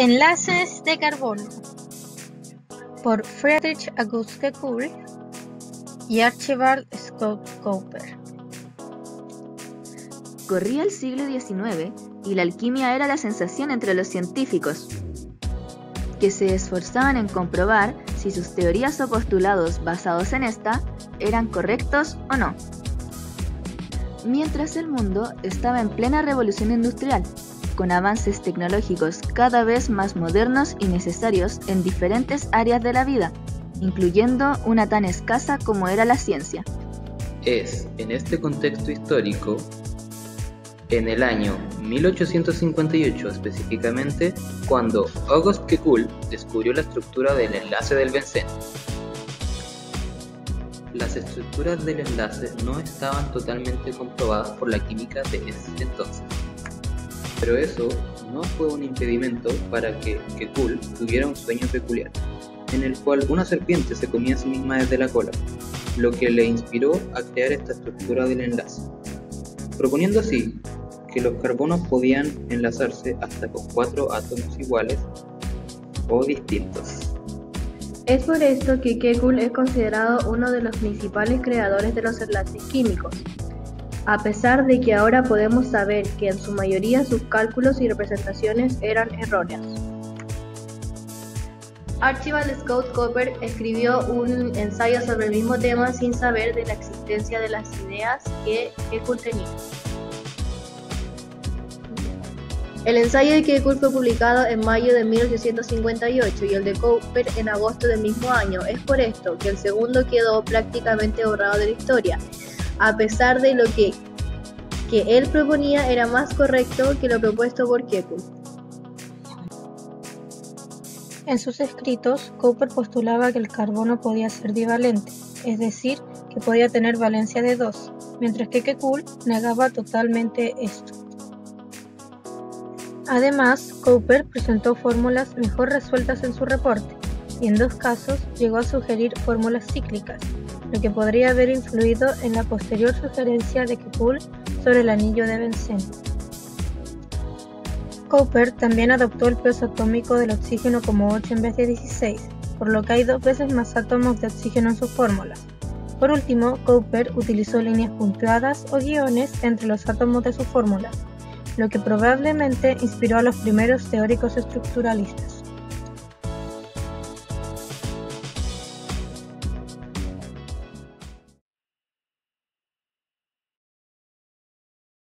Enlaces de carbono por Friedrich August Kuhl y Archibald Scott Couper. Corría el siglo XIX y la alquimia era la sensación entre los científicos, que se esforzaban en comprobar si sus teorías o postulados basados en esta eran correctos o no. Mientras el mundo estaba en plena revolución industrial, con avances tecnológicos cada vez más modernos y necesarios en diferentes áreas de la vida, incluyendo una tan escasa como era la ciencia. Es, en este contexto histórico, en el año 1858 específicamente, cuando August Kekulé descubrió la estructura del enlace del benceno. Las estructuras del enlace no estaban totalmente comprobadas por la química de ese entonces. Pero eso no fue un impedimento para que Kekulé tuviera un sueño peculiar, en el cual una serpiente se comía a sí misma desde la cola, lo que le inspiró a crear esta estructura del enlace, proponiendo así que los carbonos podían enlazarse hasta con 4 átomos iguales o distintos. Es por esto que Kekulé es considerado uno de los principales creadores de los enlaces químicos. A pesar de que ahora podemos saber que en su mayoría sus cálculos y representaciones eran erróneas. Archibald Scott Couper escribió un ensayo sobre el mismo tema sin saber de la existencia de las ideas que Kekulé tenía. El ensayo de Kekulé fue publicado en mayo de 1858 y el de Couper en agosto del mismo año. Es por esto que el segundo quedó prácticamente borrado de la historia, a pesar de lo que él proponía era más correcto que lo propuesto por Kekulé. En sus escritos, Couper postulaba que el carbono podía ser divalente, es decir, que podía tener valencia de 2, mientras que Kekulé negaba totalmente esto. Además, Couper presentó fórmulas mejor resueltas en su reporte, y en dos casos llegó a sugerir fórmulas cíclicas, lo que podría haber influido en la posterior sugerencia de Kekulé sobre el anillo de benceno. Couper también adoptó el peso atómico del oxígeno como 8 en vez de 16, por lo que hay 2 veces más átomos de oxígeno en sus fórmulas. Por último, Couper utilizó líneas punteadas o guiones entre los átomos de sus fórmulas, lo que probablemente inspiró a los primeros teóricos estructuralistas.